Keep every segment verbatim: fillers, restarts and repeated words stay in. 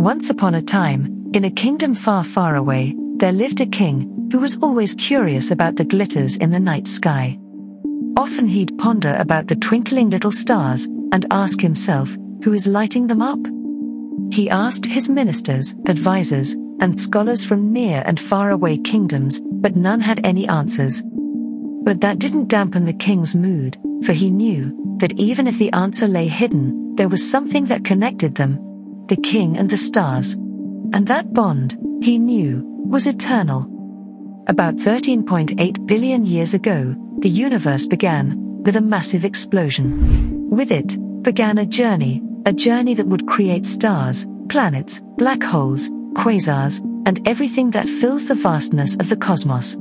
Once upon a time, in a kingdom far, far away, there lived a king, who was always curious about the glitters in the night sky. Often he'd ponder about the twinkling little stars, and ask himself, who is lighting them up? He asked his ministers, advisors, and scholars from near and far away kingdoms, but none had any answers. But that didn't dampen the king's mood, for he knew that even if the answer lay hidden, there was something that connected them, the king and the stars. And that bond, he knew, was eternal. About thirteen point eight billion years ago, the universe began with a massive explosion. With it began a journey, a journey that would create stars, planets, black holes, quasars, and everything that fills the vastness of the cosmos.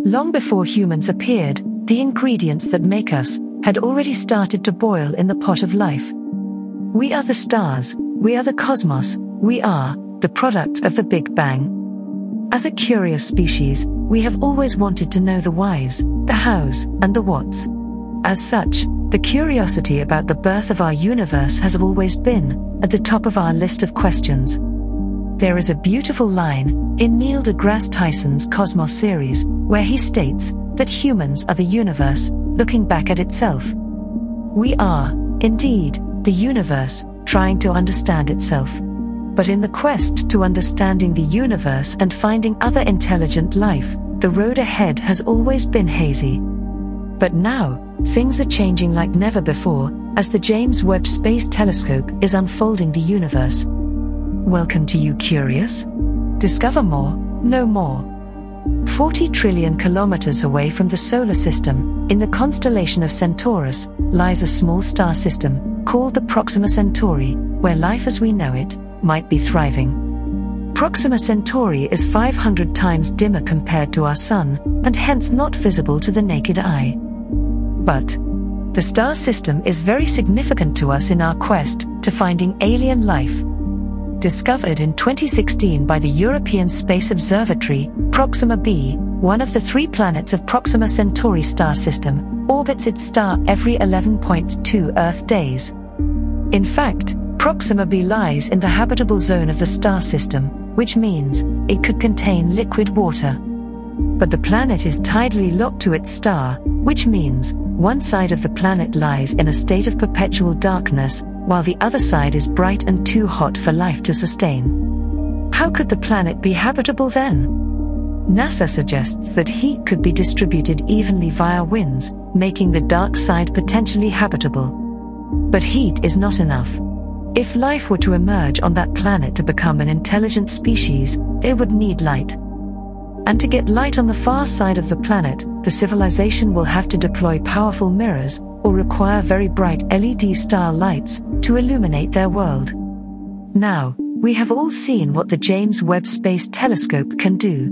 Long before humans appeared, the ingredients that make us had already started to boil in the pot of life. We are the stars, we are the cosmos, we are the product of the Big Bang. As a curious species, we have always wanted to know the whys, the hows, and the whats. As such, the curiosity about the birth of our universe has always been at the top of our list of questions. There is a beautiful line in Neil deGrasse Tyson's Cosmos series, where he states that humans are the universe, looking back at itself. We are, indeed, the universe, trying to understand itself. But in the quest to understanding the universe and finding other intelligent life, the road ahead has always been hazy. But now, things are changing like never before, as the James Webb Space Telescope is unfolding the universe. Welcome to You Curious. Discover more, know more. forty trillion kilometers away from the solar system, in the constellation of Centaurus, lies a small star system, called the Proxima Centauri, where life as we know it, might be thriving. Proxima Centauri is five hundred times dimmer compared to our Sun, and hence not visible to the naked eye. But the star system is very significant to us in our quest to finding alien life. Discovered in twenty sixteen by the European Space Observatory, Proxima B, one of the three planets of Proxima Centauri star system, orbits its star every eleven point two Earth days. In fact, Proxima B lies in the habitable zone of the star system, which means it could contain liquid water. But the planet is tidally locked to its star, which means one side of the planet lies in a state of perpetual darkness, while the other side is bright and too hot for life to sustain. How could the planet be habitable then? NASA suggests that heat could be distributed evenly via winds, making the dark side potentially habitable. But heat is not enough. If life were to emerge on that planet to become an intelligent species, they would need light. And to get light on the far side of the planet, the civilization will have to deploy powerful mirrors, or require very bright L E D-style lights, to illuminate their world. Now, we have all seen what the James Webb Space Telescope can do.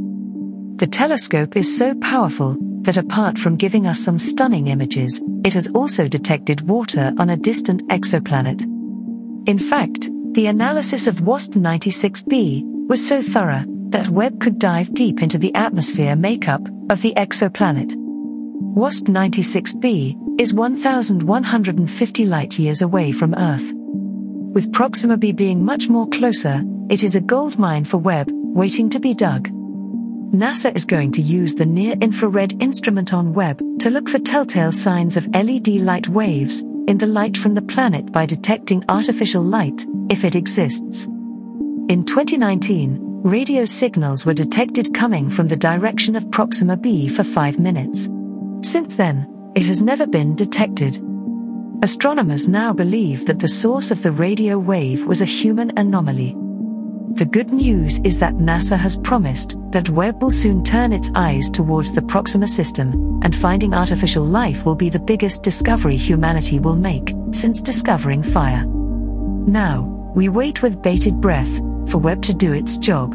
The telescope is so powerful that apart from giving us some stunning images, it has also detected water on a distant exoplanet. In fact, the analysis of WASP ninety-six b was so thorough that Webb could dive deep into the atmosphere makeup of the exoplanet. WASP ninety-six b is one thousand one hundred fifty light-years away from Earth. With Proxima B being much more closer, it is a gold mine for Webb, waiting to be dug. NASA is going to use the near-infrared instrument on Webb to look for telltale signs of L E D light waves in the light from the planet by detecting artificial light, if it exists. In twenty nineteen, radio signals were detected coming from the direction of Proxima B for five minutes. Since then, it has never been detected. Astronomers now believe that the source of the radio wave was a human anomaly. The good news is that NASA has promised that Webb will soon turn its eyes towards the Proxima system, and finding artificial life will be the biggest discovery humanity will make since discovering fire. Now, we wait with bated breath for Webb to do its job.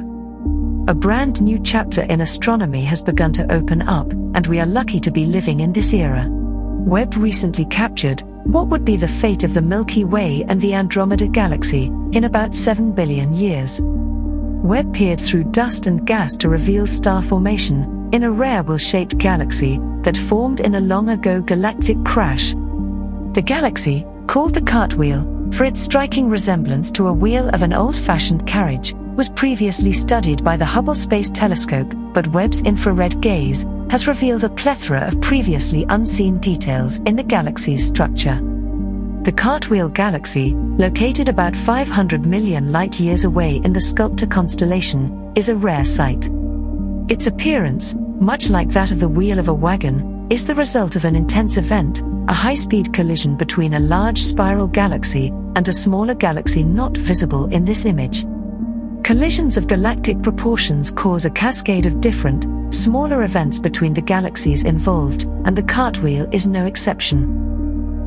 A brand new chapter in astronomy has begun to open up, and we are lucky to be living in this era. Webb recently captured what would be the fate of the Milky Way and the Andromeda Galaxy in about seven billion years. Webb peered through dust and gas to reveal star formation in a rare well-shaped galaxy that formed in a long-ago galactic crash. The galaxy, called the Cartwheel for its striking resemblance to a wheel of an old-fashioned carriage, was previously studied by the Hubble Space Telescope, but Webb's infrared gaze has revealed a plethora of previously unseen details in the galaxy's structure. The Cartwheel Galaxy, located about five hundred million light-years away in the Sculptor constellation, is a rare sight. Its appearance, much like that of the wheel of a wagon, is the result of an intense event, a high-speed collision between a large spiral galaxy and a smaller galaxy not visible in this image. Collisions of galactic proportions cause a cascade of different, smaller events between the galaxies involved, and the Cartwheel is no exception.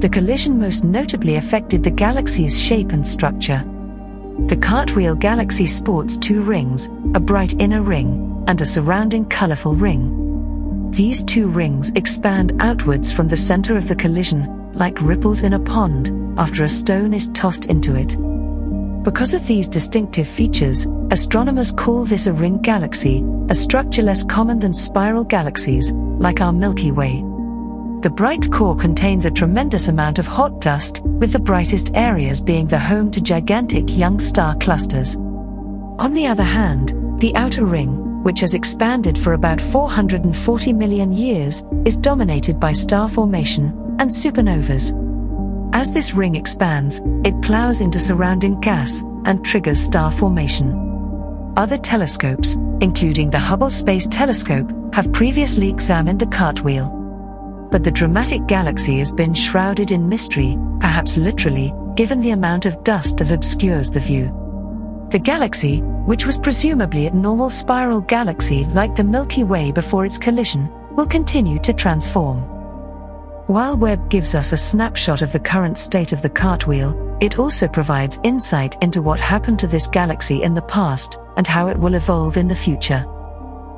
The collision most notably affected the galaxy's shape and structure. The Cartwheel Galaxy sports two rings, a bright inner ring, and a surrounding colorful ring. These two rings expand outwards from the center of the collision, like ripples in a pond, after a stone is tossed into it. Because of these distinctive features, astronomers call this a ring galaxy, a structure less common than spiral galaxies, like our Milky Way. The bright core contains a tremendous amount of hot dust, with the brightest areas being the home to gigantic young star clusters. On the other hand, the outer ring, which has expanded for about four hundred forty million years, is dominated by star formation and supernovas. As this ring expands, it plows into surrounding gas and triggers star formation. Other telescopes, including the Hubble Space Telescope, have previously examined the Cartwheel. But the dramatic galaxy has been shrouded in mystery, perhaps literally, given the amount of dust that obscures the view. The galaxy, which was presumably a normal spiral galaxy like the Milky Way before its collision, will continue to transform. While Webb gives us a snapshot of the current state of the Cartwheel, it also provides insight into what happened to this galaxy in the past and how it will evolve in the future.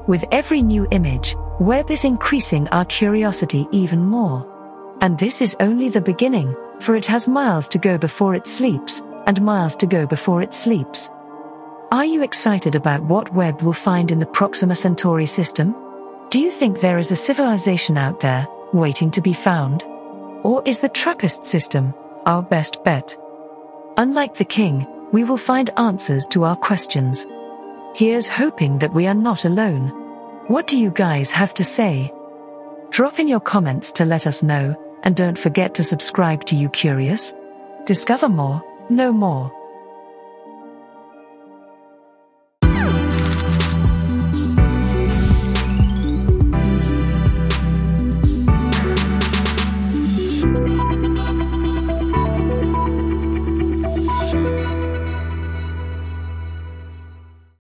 With every new image, Webb is increasing our curiosity even more. And this is only the beginning, for it has miles to go before it sleeps, and miles to go before it sleeps. Are you excited about what Webb will find in the Proxima Centauri system? Do you think there is a civilization out there, waiting to be found? Or is the Trappist system our best bet? Unlike the King, we will find answers to our questions. Here's hoping that we are not alone. What do you guys have to say? Drop in your comments to let us know, and don't forget to subscribe to You Curious. Discover more, know more.